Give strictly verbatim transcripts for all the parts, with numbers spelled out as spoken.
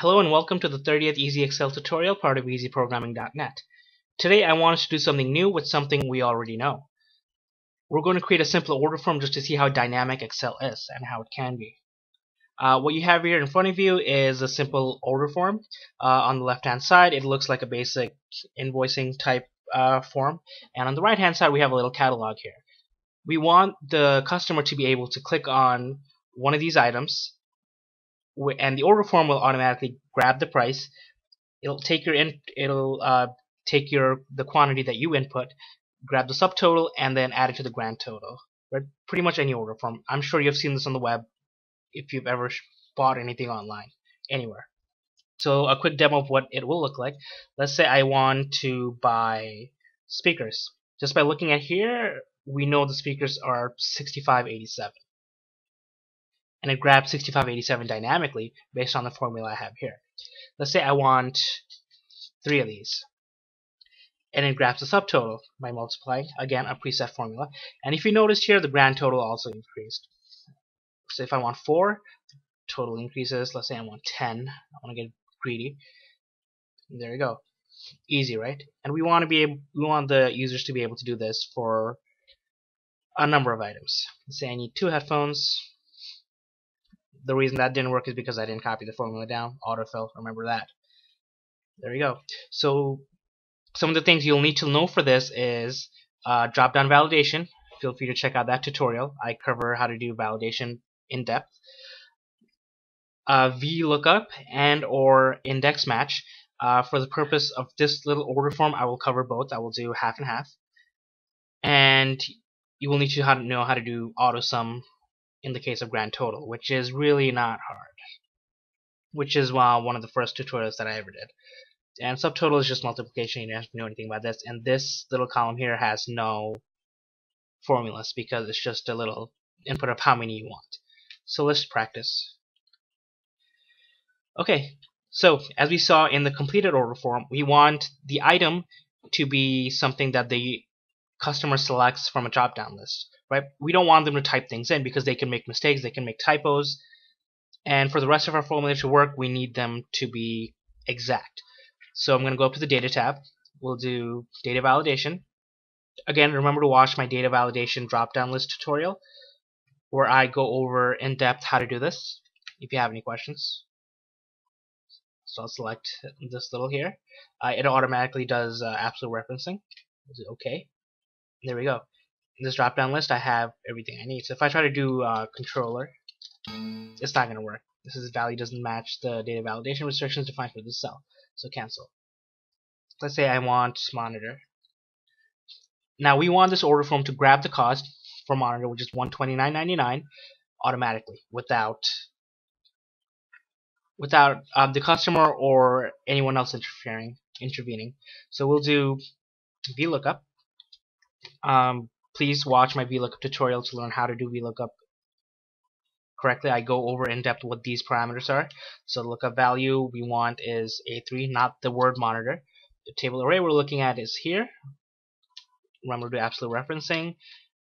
Hello and welcome to the thirtieth Easy Excel tutorial, part of easy programming dot net. Today I want us to do something new with something we already know. We're going to create a simple order form just to see how dynamic Excel is and how it can be. Uh, what you have here in front of you is a simple order form. Uh, on the left hand side it looks like a basic invoicing type uh, form, and on the right hand side we have a little catalog here. We want the customer to be able to click on one of these items, and the order form will automatically grab the price. It'll take your in, it'll uh, take your the quantity that you input, grab the subtotal, and then add it to the grand total. Right? Pretty much any order form. I'm sure you've seen this on the web if you've ever bought anything online, anywhere. So a quick demo of what it will look like. Let's say I want to buy speakers. Just by looking at here, we know the speakers are sixty-five eighty-seven. And it grabs sixty-five eighty-seven dynamically based on the formula I have here. Let's say I want three of these, and it grabs the subtotal by multiplying, again, a preset formula. And if you notice here, the grand total also increased. So if I want four, total increases. Let's say I want ten. I want to get greedy. There you go. Easy, right? And we want to be able, we want the users to be able to do this for a number of items. Let's say I need two headphones. The reason that didn't work is because I didn't copy the formula down. Autofill, remember that. There you go. So some of the things you'll need to know for this is uh, drop-down validation. Feel free to check out that tutorial. I cover how to do validation in depth. Uh, VLOOKUP and or INDEX MATCH. Uh, for the purpose of this little order form, I will cover both. I will do half and half. And you will need to know how to do AutoSum in the case of grand total, which is really not hard, which is uh, one of the first tutorials that I ever did. And subtotal is just multiplication. You don't have to know anything about this, and this little column here has no formulas because it's just a little input of how many you want. So let's practice. Okay, so as we saw in the completed order form, we want the item to be something that the customer selects from a drop down list. Right? We don't want them to type things in because they can make mistakes, they can make typos, and for the rest of our formula to work, we need them to be exact. So I'm going to go up to the Data tab. We'll do Data Validation. Again, remember to watch my Data Validation drop-down list tutorial where I go over in depth how to do this if you have any questions. So I'll select this little here. Uh, it automatically does uh, absolute referencing. We'll do OK. There we go. In this drop-down list, I have everything I need. So if I try to do uh, controller, it's not going to work. This is value doesn't match the data validation restrictions defined for this cell. So cancel. Let's say I want monitor. Now we want this order form to grab the cost for monitor, which is one hundred twenty-nine ninety-nine, automatically without without uh, the customer or anyone else interfering, intervening. So we'll do VLOOKUP. Um, Please watch my VLOOKUP tutorial to learn how to do VLOOKUP correctly. I go over in depth what these parameters are. So the lookup value we want is A three, not the word monitor. The table array we're looking at is here. Remember to do absolute referencing.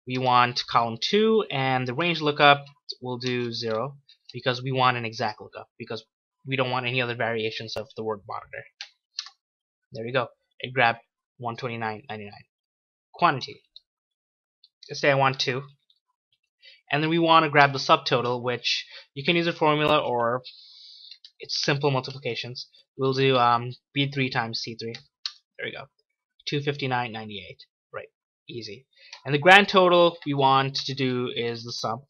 We want column two, and the range lookup we'll do zero because we want an exact lookup because we don't want any other variations of the word monitor. There we go. It grabbed one hundred twenty-nine ninety-nine. Quantity. Let's say I want two, and then we want to grab the subtotal, which you can use a formula or it's simple multiplications. We'll do um, B three times C three. There we go, two hundred fifty-nine ninety-eight. Right, easy. And the grand total we want to do is the sum.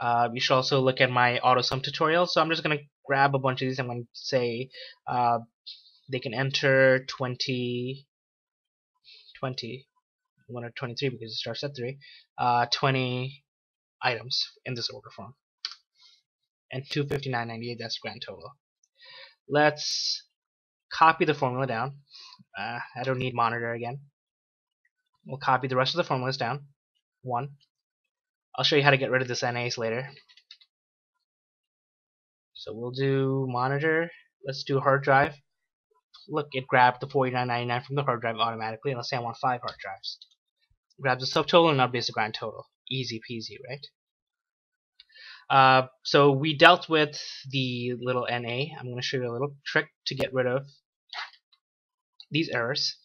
Uh, you should also look at my AutoSum tutorial. So I'm just going to grab a bunch of these. I'm going to say uh, they can enter twenty, twenty. one or twenty-three because it starts at three, uh, twenty items in this order form, and two hundred fifty-nine ninety-eight, that's grand total. Let's copy the formula down. uh, I don't need monitor again. We'll copy the rest of the formulas down. One, I'll show you how to get rid of this N A's later. So we'll do monitor. Let's do hard drive. Look, it grabbed the forty-nine ninety-nine from the hard drive automatically, and let's say I want five hard drives. Grabs the subtotal and updates the grand total. Easy peasy, right? Uh, so we dealt with the little N A. I'm going to show you a little trick to get rid of these errors.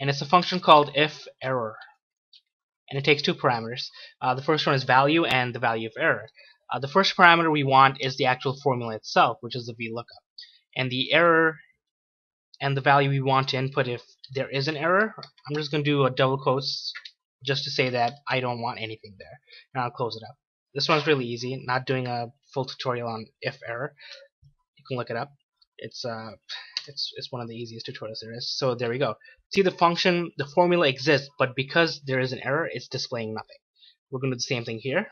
And it's a function called IFERROR. And it takes two parameters. Uh, the first one is value and the value of error. Uh, the first parameter we want is the actual formula itself, which is the VLOOKUP. And the error and the value we want to input if there is an error. I'm just going to do a double quotes just to say that I don't want anything there. And I'll close it up. This one's really easy, not doing a full tutorial on IFERROR. You can look it up. It's uh, it's it's one of the easiest tutorials there is. So there we go. See, the function, the formula exists, but because there is an error, it's displaying nothing. We're going to do the same thing here.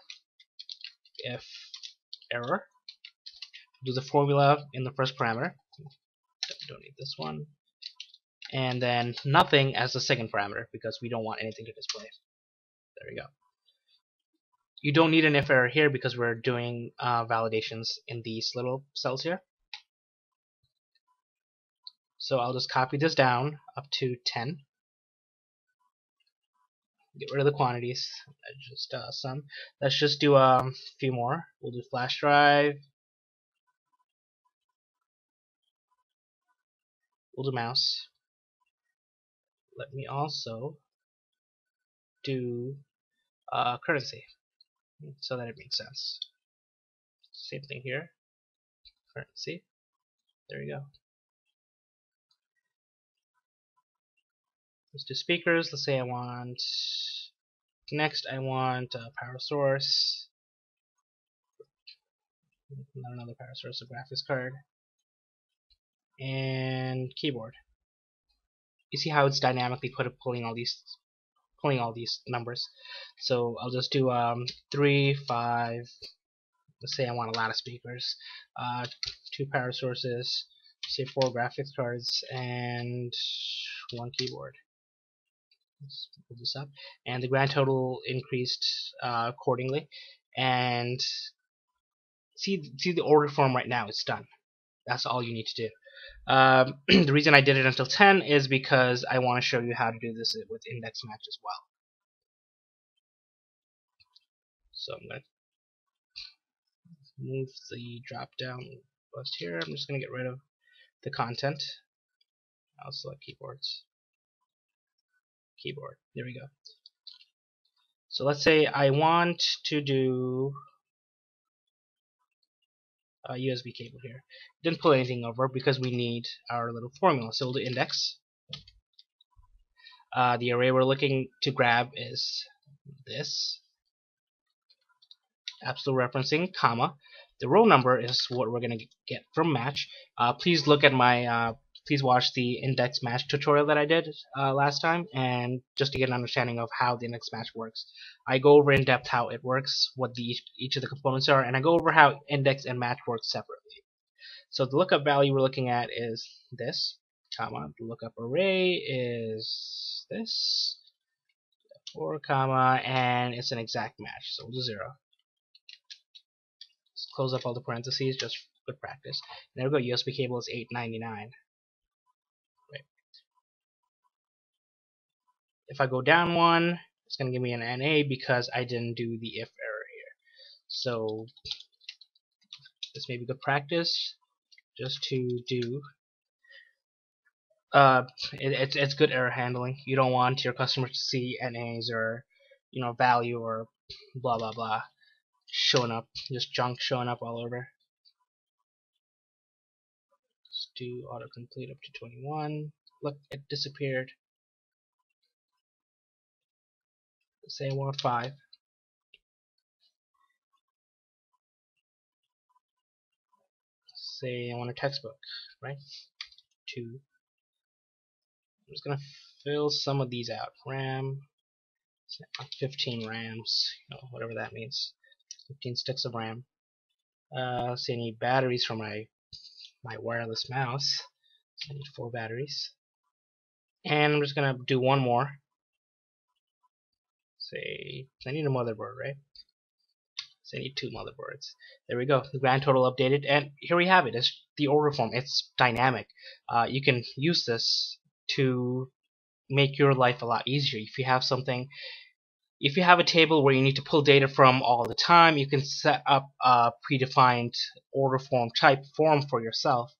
If error, do the formula in the first parameter. Don't need this one. And then nothing as the second parameter because we don't want anything to display. There we go. You don't need an if error here because we're doing uh, validations in these little cells here. So I'll just copy this down up to ten. Get rid of the quantities. That's just uh, some. Let's just do um, a few more. We'll do flash drive. We'll do mouse. Let me also do uh, currency so that it makes sense. Same thing here. Currency. There we go. Let's do speakers. Let's say I want next. I want a power source. Not another power source. A graphics card. And keyboard. You see how it's dynamically put up, pulling all these, pulling all these numbers. So I'll just do um, three, five. Let's say I want a lot of speakers, uh, two power sources, say four graphics cards, and one keyboard. Let's pull this up, and the grand total increased uh, accordingly. And see, see the order form right now. It's done. That's all you need to do. Um, the reason I did it until ten is because I want to show you how to do this with index match as well. So I'm going to move the drop down list here. I'm just going to get rid of the content. I'll select keyboards. Keyboard. There we go. So let's say I want to do Uh, U S B cable here. Didn't pull anything over because we need our little formula. So we'll do index. Uh, the array we're looking to grab is this. Absolute referencing, comma. The row number is what we're going to get from match. Uh, please look at my, uh, please watch the index match tutorial that I did uh, last time, and just to get an understanding of how the index match works. I go over in depth how it works, what the each, each of the components are, and I go over how index and match work separately. So the lookup value we're looking at is this, comma. The lookup array is this, four comma, and it's an exact match, so we'll do zero. Let's close up all the parentheses just for good practice. And there we go. U S B cable is eight ninety-nine. If I go down one, it's going to give me an N A because I didn't do the if error here. So this may be good practice just to do. Uh, it, it's it's good error handling. You don't want your customers to see N As or you know value or blah blah blah showing up, just junk showing up all over. Let's do autocomplete up to twenty-one. Look, it disappeared. Say I want five. Say I want a textbook, right? Two. I'm just gonna fill some of these out. RAM, fifteen RAMs, you know, whatever that means. Fifteen sticks of RAM. Uh, say I need batteries for my my wireless mouse. I need four batteries. And I'm just gonna do one more. Say, I need a motherboard, right? So I need two motherboards. There we go. The grand total updated, and here we have it. It's the order form. It's dynamic. Uh, you can use this to make your life a lot easier. If you have something, If you have a table where you need to pull data from all the time, you can set up a predefined order form type form for yourself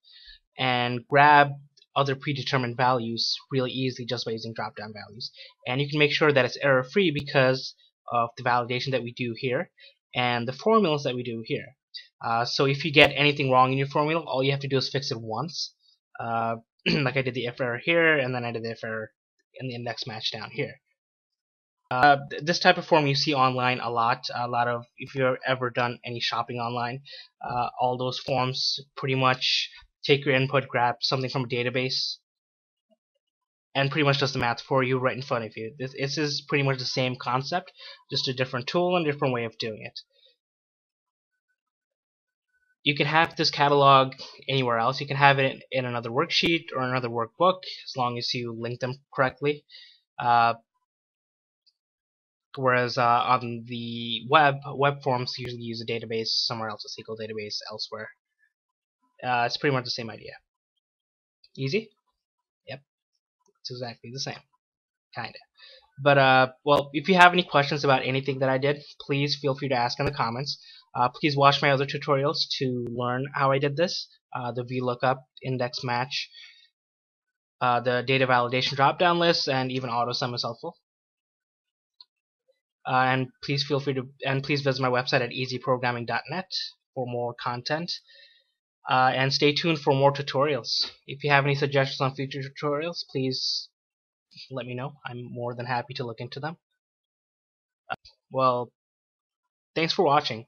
and grab other predetermined values really easily just by using drop down values. And you can make sure that it's error free because of the validation that we do here and the formulas that we do here. Uh, so if you get anything wrong in your formula, all you have to do is fix it once. Uh, like I did the IFERROR here, and then I did the IFERROR in the index match down here. Uh, this type of form you see online a lot. A lot of, if you've ever done any shopping online, uh, all those forms pretty much take your input, grab something from a database, and pretty much does the math for you right in front of you. This, this is pretty much the same concept, just a different tool and a different way of doing it. You can have this catalog anywhere else. You can have it in, in another worksheet or another workbook, as long as you link them correctly. Uh, whereas uh, on the web, web forms usually use a database somewhere else, a S Q L database elsewhere. Uh, it's pretty much the same idea. Easy? Yep. It's exactly the same. Kinda. But, uh, well, if you have any questions about anything that I did, please feel free to ask in the comments. Uh, please watch my other tutorials to learn how I did this. Uh, the VLOOKUP, index match, uh, the data validation drop-down list, and even AutoSum is helpful. Uh, and please feel free to and please visit my website at easy programming dot net for more content. Uh, and stay tuned for more tutorials. If you have any suggestions on future tutorials, please let me know. I'm more than happy to look into them. Uh, well, thanks for watching.